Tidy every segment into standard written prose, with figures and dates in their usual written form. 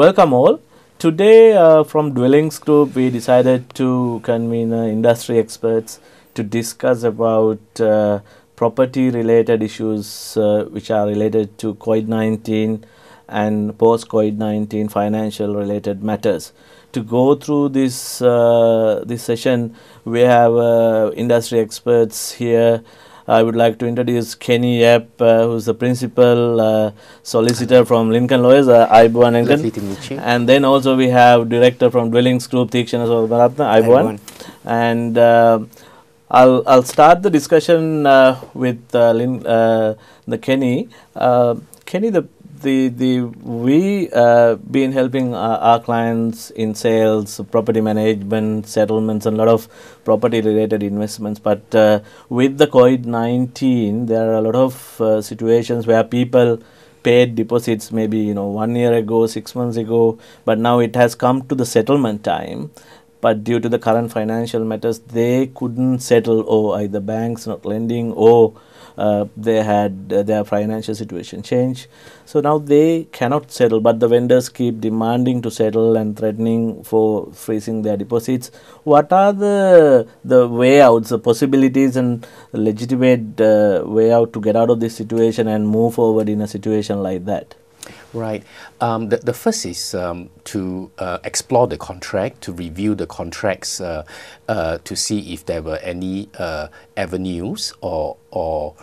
Welcome all. Today from Dwellings Group we decided to convene industry experts to discuss about property related issues which are related to COVID-19 and post-COVID-19 financial related matters. To go through this, this session we have industry experts here. I would like to introduce Kenny Yap, who is the principal solicitor from Lincoln Lawyers, Aibuan Lincoln. And then also we have director from Dwellings Group, Dikshana Baratna, Aibuan. And I'll start the discussion with the Kenny. Kenny, we've been helping our clients in sales, property management, settlements, and a lot of property-related investments. But with the COVID-19, there are a lot of situations where people paid deposits maybe 1 year ago, 6 months ago, but now it has come to the settlement time. But due to the current financial matters, they couldn't settle, or either banks not lending, or they had their financial situation change. So now they cannot settle, but the vendors keep demanding to settle and threatening for freezing their deposits. What are the way outs, the possibilities and legitimate way out to get out of this situation and move forward in a situation like that? Right. The first is to explore the contract, to review the contracts to see if there were any avenues or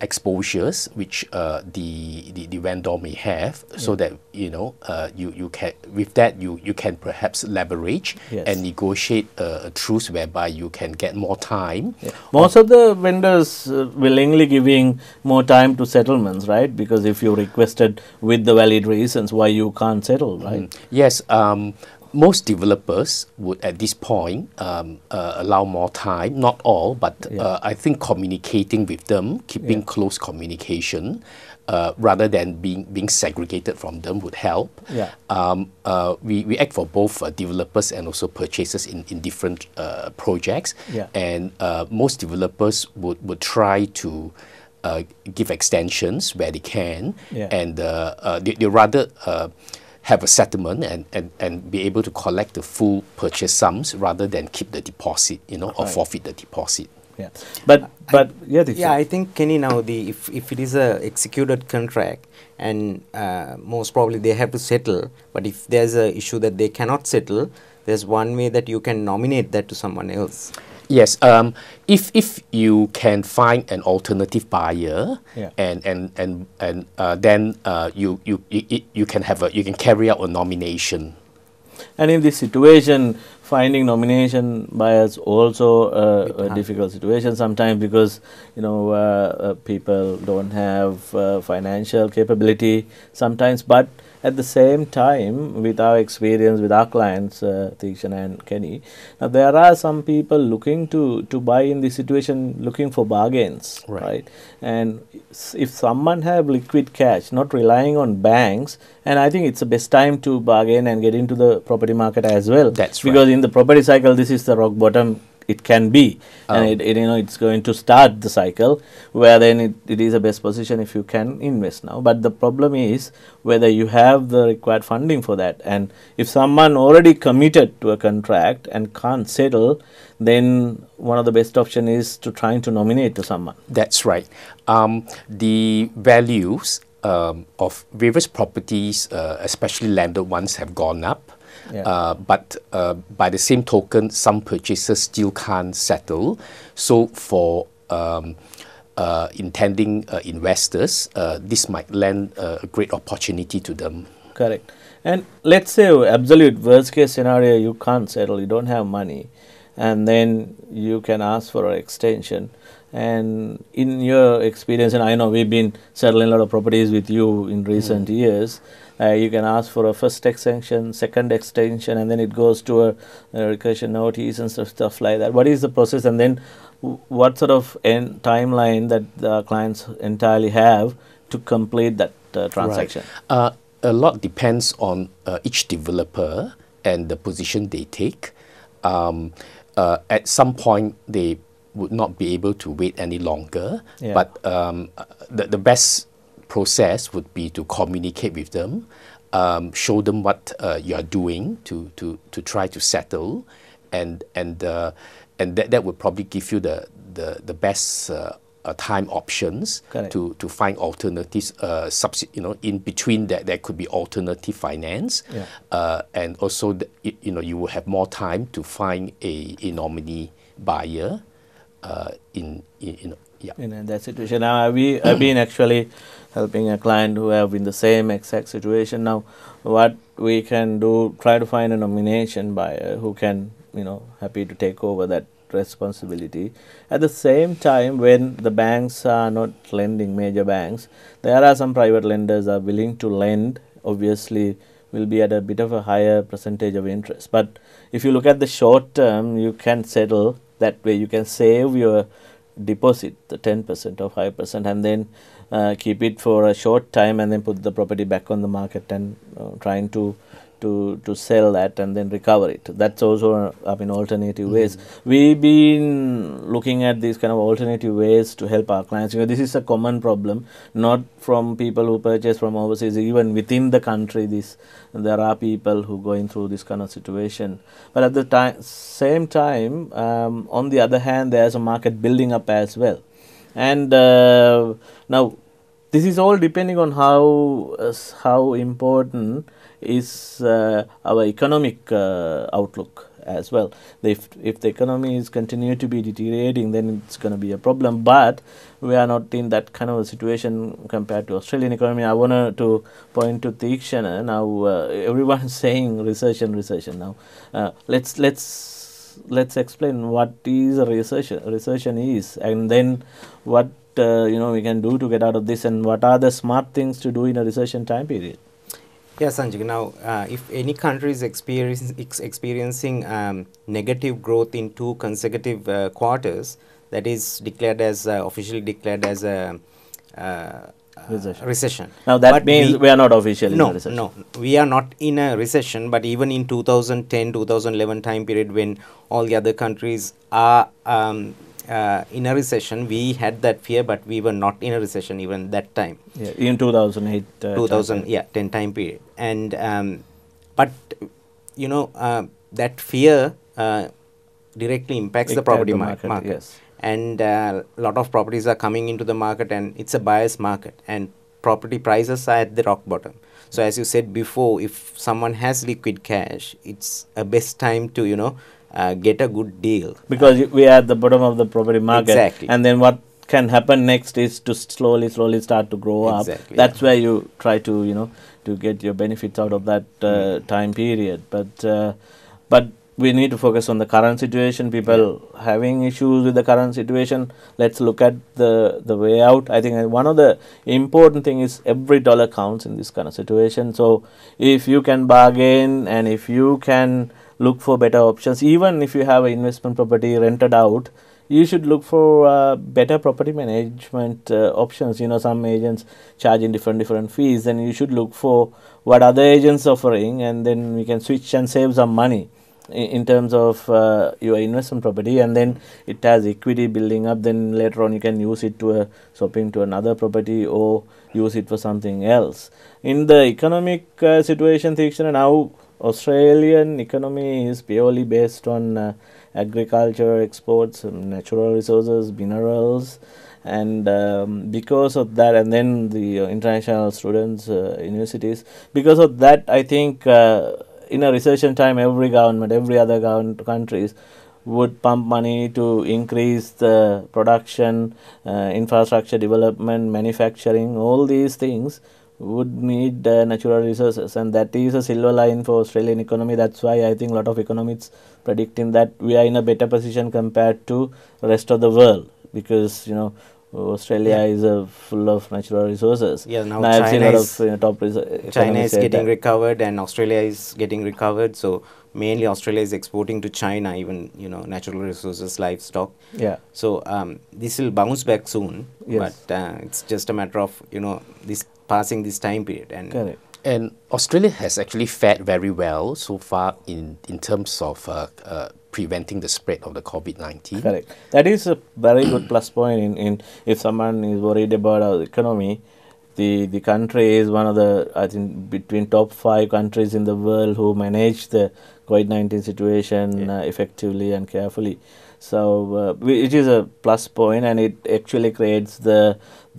exposures which the vendor may have, yeah. So that you can, with that you can perhaps leverage, yes, and negotiate a truce whereby you can get more time. Yeah. Most of the vendors willingly giving more time to settlements, right? Because if you requested with the valid reasons why you can't settle, right? Mm. Yes. Most developers would at this point allow more time, not all, but yeah. I think communicating with them, keeping, yeah, close communication rather than being segregated from them would help. Yeah. We act for both developers and also purchasers in different projects, yeah, and most developers would try to give extensions where they can, yeah, and they rather have a settlement and be able to collect the full purchase sums rather than keep the deposit, or forfeit the deposit. Yeah, I think, Kenny, now if it is a executed contract and most probably they have to settle, but if there's a issue that they cannot settle, there's one way that you can nominate that to someone else. Yes, if you can find an alternative buyer, yeah, and then you can have you can carry out a nomination. And in this situation, finding nomination buyers also a difficult situation sometimes, because people don't have financial capability sometimes. But at the same time, with our experience with our clients, Dikshana and Kenny, now there are some people looking to buy in this situation, looking for bargains, right? And if someone have liquid cash, not relying on banks, and I think it's the best time to bargain and get into the property market as well. That's because in the property cycle, this is the rock bottom. It can be, and it's going to start the cycle where then it is a best position if you can invest now. But the problem is whether you have the required funding for that, and if someone already committed to a contract and can't settle, then one of the best option is to trying to nominate to someone. That's right. The values of various properties, especially landed ones, have gone up. Yeah. But by the same token, some purchasers still can't settle. So for intending investors, this might lend a great opportunity to them. Correct. And let's say absolute worst case scenario, you can't settle, you don't have money, and then you can ask for an extension. And in your experience, and I know we've been settling a lot of properties with you in recent, mm, years, you can ask for a first extension, second extension, and then it goes to a recursion notice and stuff like that. What is the process, and then what sort of timeline that the clients entirely have to complete that transaction? Right. A lot depends on each developer and the position they take. At some point, they would not be able to wait any longer, yeah, but the best process would be to communicate with them, show them what you are doing to try to settle, and that would probably give you the best time options. Correct. to find alternatives. In between that, there could be alternative finance, yeah. And also you will have more time to find a nominee buyer. In that situation. Now I've been actually helping a client who have in the same exact situation. Now what we can do, try to find a nomination buyer who can, happy to take over that responsibility. At the same time, when the banks are not lending, major banks, there are some private lenders are willing to lend, obviously will be at a bit of a higher percentage of interest. But if you look at the short term, you can settle that way. You can save your deposit, the 10% or 5%, and then keep it for a short time and then put the property back on the market and trying to sell that and then recover it. That's also, alternative ways. We've been looking at these kind of alternative ways to help our clients. This is a common problem, not from people who purchase from overseas, even within the country. There are people who going through this kind of situation. But at the same time, on the other hand, there's a market building up as well. And now, this is all depending on how important is our economic outlook as well. If the economy is continue to be deteriorating, then it's going to be a problem. But we are not in that kind of a situation compared to Australian economy. I wanted to point to Dikshana. Now everyone is saying recession. Now let's explain what is a recession is, and then what we can do to get out of this, and what are the smart things to do in a recession time period. Yes, Sanjay. Now, if any country is experiencing negative growth in 2 consecutive quarters, that is declared as officially declared as a recession. Now, that but means we are not officially in a recession. No, we are not in a recession. But even in 2010-2011 time period, when all the other countries are in a recession, we had that fear, but we were not in a recession even that time. Yeah, in 2008. 2010 time period. And that fear directly impacts the property market. Yes. And a lot of properties are coming into the market, and it's a buyer's market, and property prices are at the rock bottom. So as you said before, if someone has liquid cash, it's a best time to, get a good deal. Because we are at the bottom of the property market. Exactly. And then what can happen next is to slowly start to grow up. That's where you try to, to get your benefits out of that time period. But we need to focus on the current situation. People having issues with the current situation. Let's look at the way out. I think one of the important thing is every dollar counts in this kind of situation. So if you can bargain and if you can look for better options, even if you have an investment property rented out, you should look for better property management options. Some agents charging different fees, and you should look for what other agents offering, and then we can switch and save some money in terms of your investment property, and then it has equity building up. Then later on you can use it to swapping to another property or use it for something else. In the economic situation, Dikshana, now Australian economy is purely based on agriculture, exports, natural resources, minerals, and because of that, and then the international students, universities, because of that, I think in a recession time, every other countries would pump money to increase the production, infrastructure development, manufacturing, all these things would need natural resources, and that is a silver line for Australian economy. That's why I think a lot of economists predicting that we are in a better position compared to rest of the world, because Australia is full of natural resources. Yeah, now I've seen a lot of China is getting recovered, and Australia is getting recovered. So mainly Australia is exporting to China, even natural resources, livestock. Yeah. So this will bounce back soon. Yes. But it's just a matter of this passing this time period. And correct. And Australia has actually fared very well so far in terms of preventing the spread of the COVID-19. Correct. That is a very good plus point. If someone is worried about our economy, The country is one of the, I think, between top 5 countries in the world who manage the COVID-19 situation effectively and carefully. So it is a plus point, and it actually creates the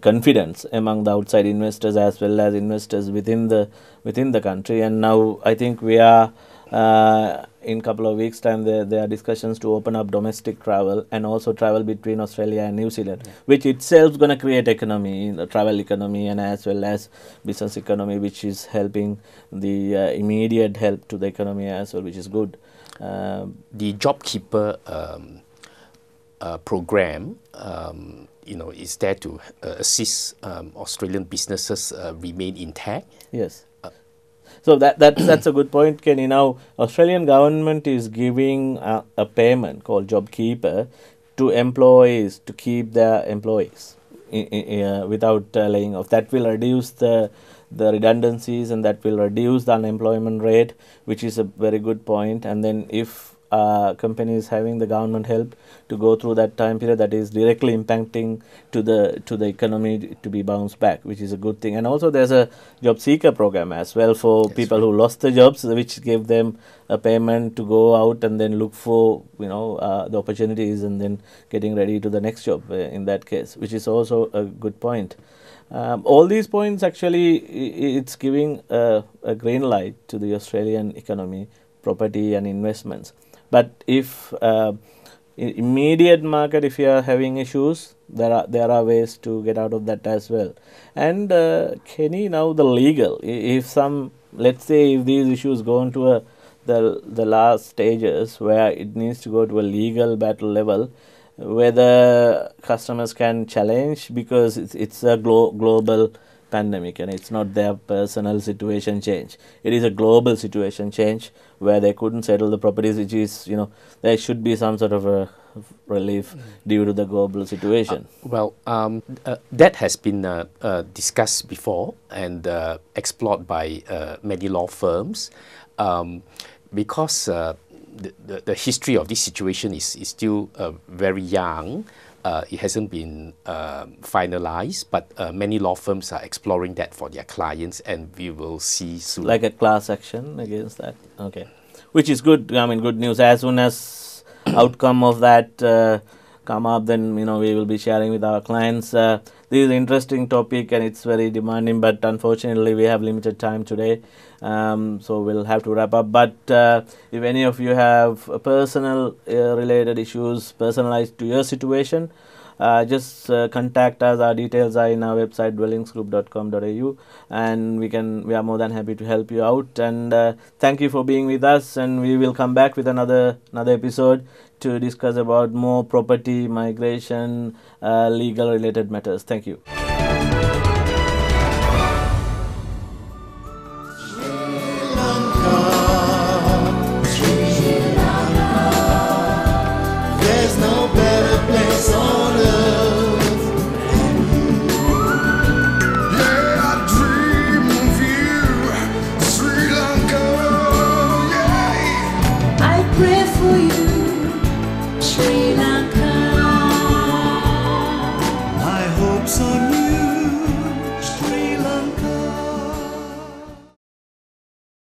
confidence among the outside investors as well as investors within the country. And now I think we are in couple of weeks' time there are discussions to open up domestic travel and also travel between Australia and New Zealand, which itself is going to create economy, the travel economy, and as well as business economy, which is helping the immediate help to the economy as well, which is good. The JobKeeper program, you know, is there to assist Australian businesses remain intact. Yes. So that's a good point, Kenny. Now, Australian government is giving a payment called JobKeeper to employees to keep their employees without laying off. That will reduce the redundancies, and that will reduce the unemployment rate, which is a very good point. And then if companies having the government help to go through that time period, that is directly impacting to the economy to be bounced back, which is a good thing. And also there's a job seeker program as well for people who lost the jobs, which gave them a payment to go out and then look for, you know, the opportunities and then getting ready to the next job in that case, which is also a good point. All these points actually it's giving a green light to the Australian economy, property and investments. But if immediate market, if you are having issues, there are ways to get out of that as well. And Kenny, now the legal, if some, let's say if these issues go into the last stages where it needs to go to a legal battle level, whether customers can challenge, because it's a global pandemic and it's not their personal situation change. It is a global situation change where they couldn't settle the properties, which is, you know, there should be some sort of a relief due to the global situation. That has been discussed before and explored by many law firms, because the history of this situation is still very young. It hasn't been finalized, but many law firms are exploring that for their clients, and we will see soon. Like a class action against that? Okay. Which is good, I mean, good news. As soon as outcome of that come up, then, you know, we will be sharing with our clients. This is an interesting topic and it's very demanding, but unfortunately we have limited time today, so we'll have to wrap up. But if any of you have personal related issues personalized to your situation, just contact us. Our details are in our website, dwellingsgroup.com.au, and we are more than happy to help you out. And thank you for being with us, and we will come back with another episode to discuss about more property, migration, legal related matters. Thank you.